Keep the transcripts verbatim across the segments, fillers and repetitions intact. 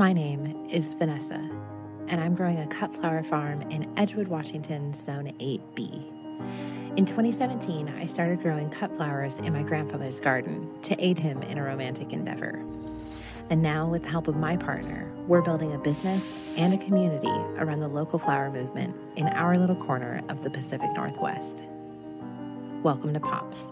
My name is Vanessa, and I'm growing a cut flower farm in Edgewood, Washington, Zone eight B. In twenty seventeen, I started growing cut flowers in my grandfather's garden to aid him in a romantic endeavor. And now, with the help of my partner, we're building a business and a community around the local flower movement in our little corner of the Pacific Northwest. Welcome to Pops.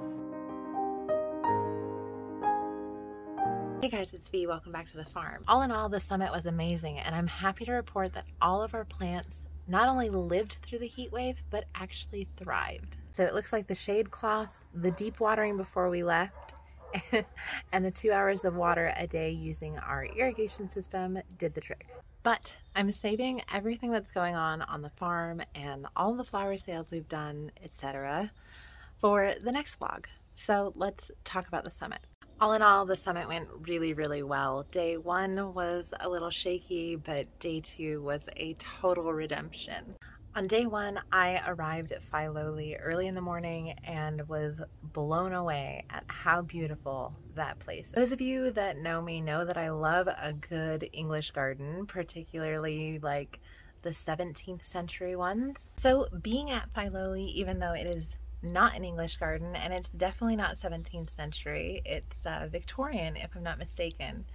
Hey guys, it's V. Welcome back to the farm. All in all, the summit was amazing, and I'm happy to report that all of our plants not only lived through the heat wave, but actually thrived. So it looks like the shade cloth, the deep watering before we left, and the two hours of water a day using our irrigation system did the trick. But I'm saving everything that's going on on the farm and all the flower sales we've done, et cetera, for the next vlog. So let's talk about the summit. All in all, the summit went really, really well. Day one was a little shaky, but day two was a total redemption. On day one, I arrived at Filoli early in the morning and was blown away at how beautiful that place is. Those of you that know me know that I love a good English garden, particularly like the seventeenth century ones. So being at Filoli, even though it is not an English garden, and it's definitely not seventeenth century. It's uh, Victorian, if I'm not mistaken.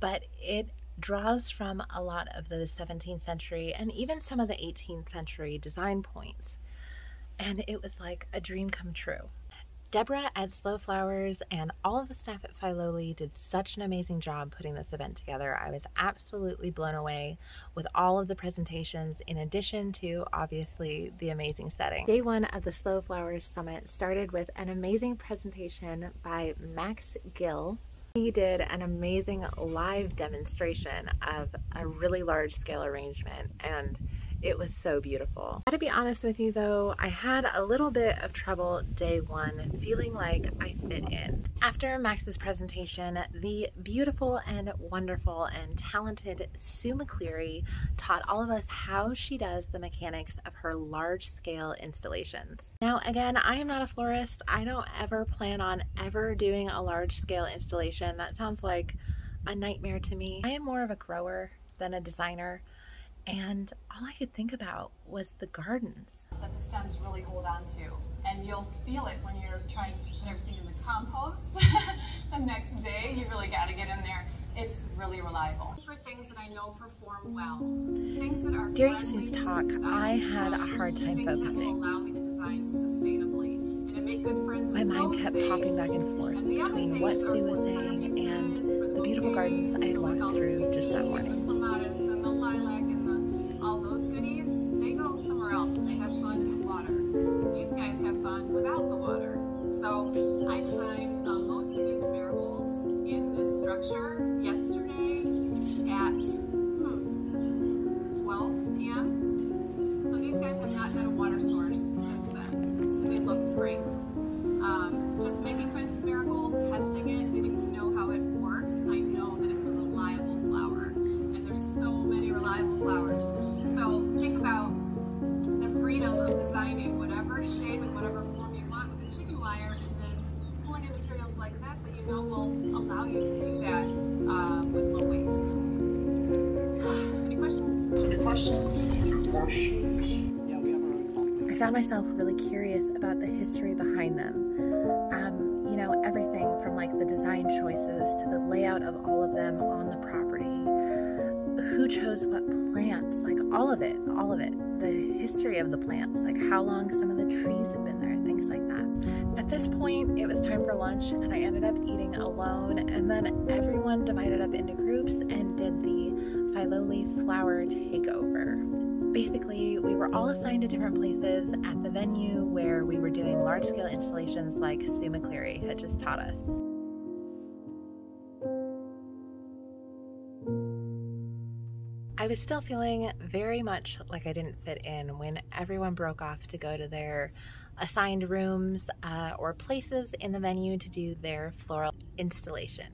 But it draws from a lot of those seventeenth century and even some of the eighteenth century design points. And it was like a dream come true. Deborah at Slow Flowers and all of the staff at Filoli did such an amazing job putting this event together. I was absolutely blown away with all of the presentations, in addition to, obviously, the amazing setting. Day one of the Slow Flowers Summit started with an amazing presentation by Max Gill. He did an amazing live demonstration of a really large-scale arrangement, and it was so beautiful. I gotta be honest with you though, I had a little bit of trouble day one feeling like I fit in. After Max's presentation, the beautiful and wonderful and talented Sue McLeary taught all of us how she does the mechanics of her large-scale installations. Now again, I am not a florist. I don't ever plan on ever doing a large-scale installation. That sounds like a nightmare to me. I am more of a grower than a designer. And all I could think about was the gardens. That the stems really hold on to. And you'll feel it when you're trying to put everything in the compost. The next day, you really gotta get in there. It's really reliable. For things that I know perform well. Things that are During Sue's talk, I had a hard time focusing. Allow me to design sustainably and to make good friends My mind kept days. popping back and forth and between what Sue was saying and the, the beautiful gardens I had walked through just that morning. And the lilac and all those goodies, they go somewhere else. They have fun in the water. These guys have fun without the water. So I designed uh, most of these marigolds in this structure yesterday at hmm, twelve P M So these guys have not had a water source since then. They look great. Um, just making friends with marigold, testing it, getting to know how it works. I know that it's a reliable flower, and there's so many reliable flowers. So think about the freedom of designing whatever shape and whatever form you want with a chicken wire, and then pulling in materials like this that you know will allow you to do that uh, with low waste. Any questions? Any questions? questions? I found myself really curious about the history behind them. Um, you know, everything from like the design choices to the layout of all of them on the property. Who chose what plants, like all of it, all of it. The history of the plants, like how long some of the trees have been there, things like that. At this point, it was time for lunch and I ended up eating alone, and then everyone divided up into groups and did the Filoli flower takeover. Basically, we were all assigned to different places at the venue where we were doing large-scale installations like Sue McLeary had just taught us. I was still feeling very much like I didn't fit in when everyone broke off to go to their assigned rooms uh, or places in the venue to do their floral installation.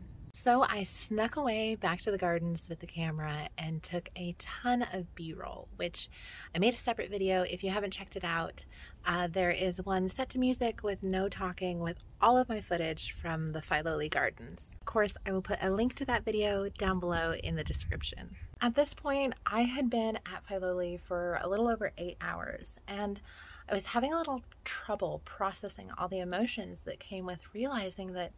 So I snuck away back to the gardens with the camera and took a ton of B-roll, which I made a separate video. If you haven't checked it out, uh, there is one set to music with no talking with all of my footage from the Filoli gardens. Of course, I will put a link to that video down below in the description. At this point, I had been at Filoli for a little over eight hours, and I was having a little trouble processing all the emotions that came with realizing that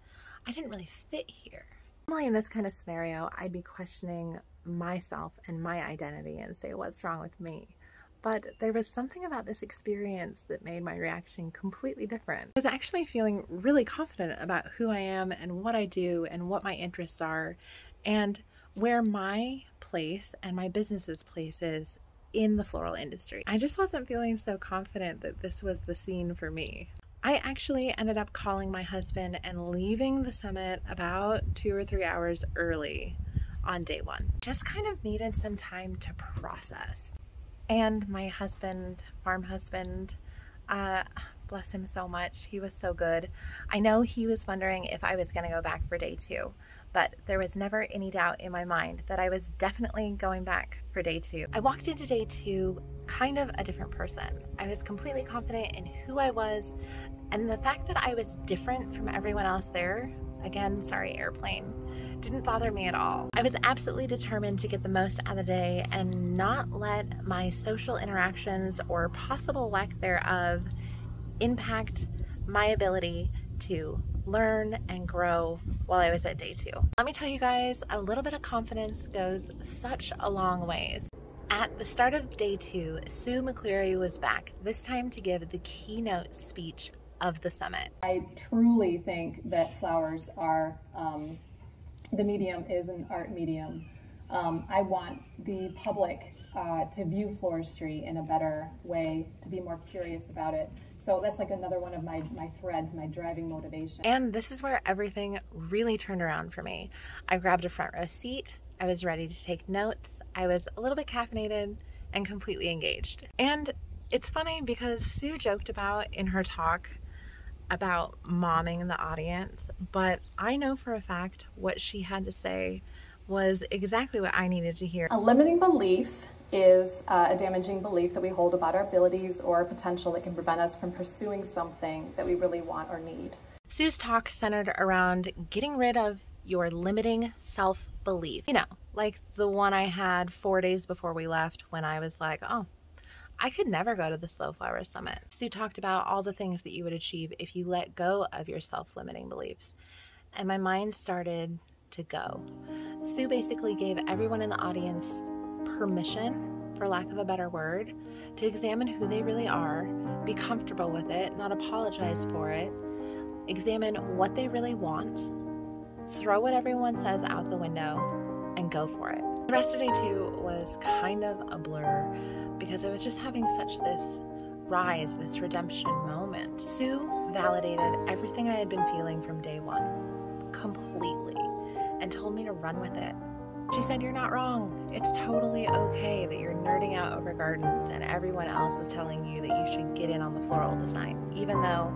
I didn't really fit here. Normally in this kind of scenario, I'd be questioning myself and my identity and say, what's wrong with me? But there was something about this experience that made my reaction completely different. I was actually feeling really confident about who I am and what I do and what my interests are and where my place and my business's place is in the floral industry. I just wasn't feeling so confident that this was the scene for me. I actually ended up calling my husband and leaving the summit about two or three hours early on day one. Just kind of needed some time to process. And my husband, farm husband, uh, bless him so much. He was so good. I know he was wondering if I was gonna go back for day two, but there was never any doubt in my mind that I was definitely going back for day two. I walked into day two kind of a different person. I was completely confident in who I was, and the fact that I was different from everyone else there, again, sorry airplane, didn't bother me at all. I was absolutely determined to get the most out of the day and not let my social interactions or possible lack thereof impact my ability to learn and grow while I was at day two. Let me tell you guys, a little bit of confidence goes such a long ways. At the start of day two, Sue McLeary was back, this time to give the keynote speech of the summit. I truly think that flowers are, um, the medium is an art medium. Um, I want the public uh, to view floristry in a better way, to be more curious about it. So that's like another one of my, my threads, my driving motivation. And this is where everything really turned around for me. I grabbed a front row seat. I was ready to take notes. I was a little bit caffeinated and completely engaged. And it's funny because Sue joked about in her talk about momming the audience, but I know for a fact what she had to say was exactly what I needed to hear. A limiting belief is uh, a damaging belief that we hold about our abilities or our potential that can prevent us from pursuing something that we really want or need. Sue's talk centered around getting rid of your limiting self-belief. You know, like the one I had four days before we left when I was like, oh, I could never go to the Slow Flowers Summit. Sue talked about all the things that you would achieve if you let go of your self-limiting beliefs. And my mind started to go. Sue basically gave everyone in the audience permission, for lack of a better word, to examine who they really are, be comfortable with it, not apologize for it, examine what they really want, throw what everyone says out the window, and go for it. The rest of day two was kind of a blur because I was just having such this rise, this redemption moment. Sue validated everything I had been feeling from day one completely, and told me to run with it. She said, you're not wrong. It's totally okay that you're nerding out over gardens and everyone else is telling you that you should get in on the floral design, even though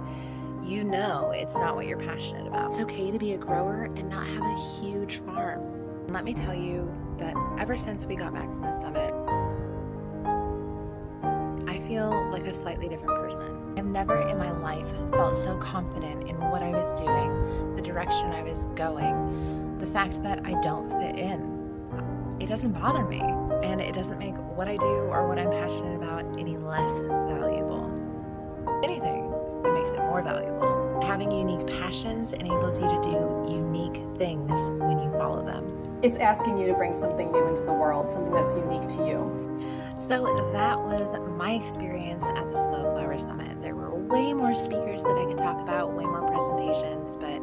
you know it's not what you're passionate about. It's okay to be a grower and not have a huge farm. And let me tell you that ever since we got back from the summit, I feel like a slightly different person. I've never in my life felt so confident in what I was doing, the direction I was going, the fact that I don't fit in. It doesn't bother me, and it doesn't make what I do or what I'm passionate about any less valuable. If anything, it makes it more valuable. Having unique passions enables you to do unique things when you follow them. It's asking you to bring something new into the world, something that's unique to you. So that was my experience at the Slow Flower Summit. There were way more speakers that I could talk about, way more presentations, but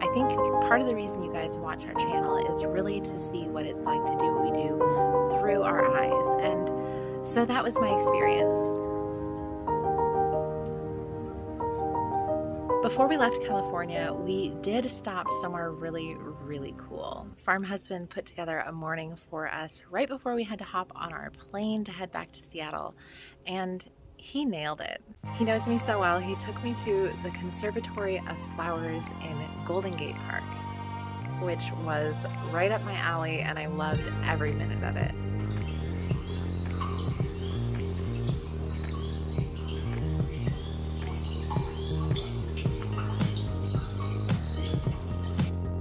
I think part of the reason you guys watch our channel is really to see what it's like to do what we do through our eyes. And so that was my experience. Before we left California, we did stop somewhere really, really cool. Farm husband put together a morning for us right before we had to hop on our plane to head back to Seattle. And he nailed it. He knows me so well, he took me to the Conservatory of Flowers in Golden Gate Park. which was right up my alley, and I loved every minute of it.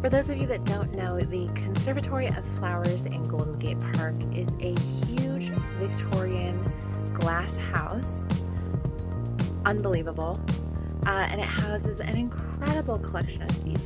For those of you that don't know, the Conservatory of Flowers in Golden Gate Park is a huge Victorian glass house. Unbelievable. Uh, and it houses an incredible collection of species.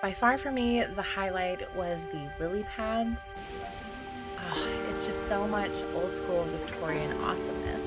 By far for me, the highlight was the lily pads. Oh, it's just so much old school Victorian awesomeness.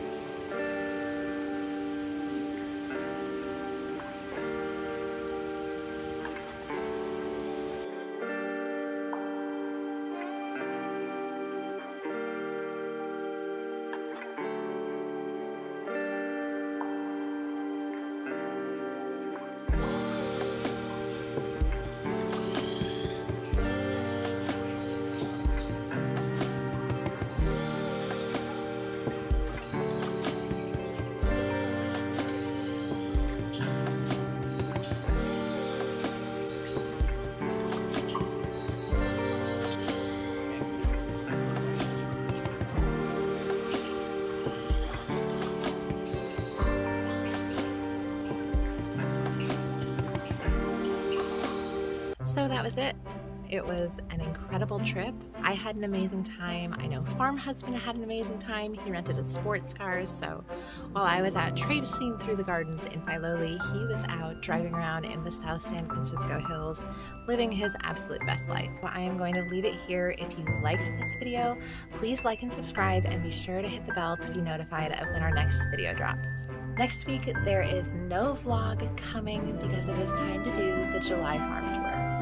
So that was it. It was an incredible trip. I had an amazing time. I know Farm Husband had an amazing time. He rented a sports car, so while I was out traipsing through the gardens in Filoli, he was out driving around in the South San Francisco hills, living his absolute best life. Well, I am going to leave it here. If you liked this video, please like and subscribe, and be sure to hit the bell to be notified of when our next video drops. Next week, there is no vlog coming because it is time to do the July farm tour.